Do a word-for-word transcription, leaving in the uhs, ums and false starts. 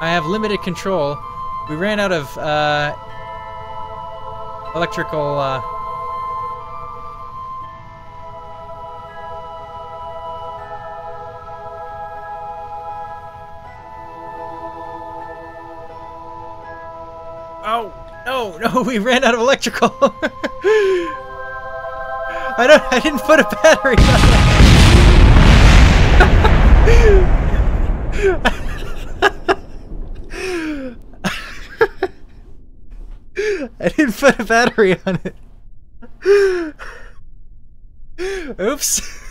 I have limited control. We ran out of uh, electrical... Uh, Oh, no, no, we ran out of electrical. I don't, I didn't put a battery on it. I didn't put a battery on it. Oops.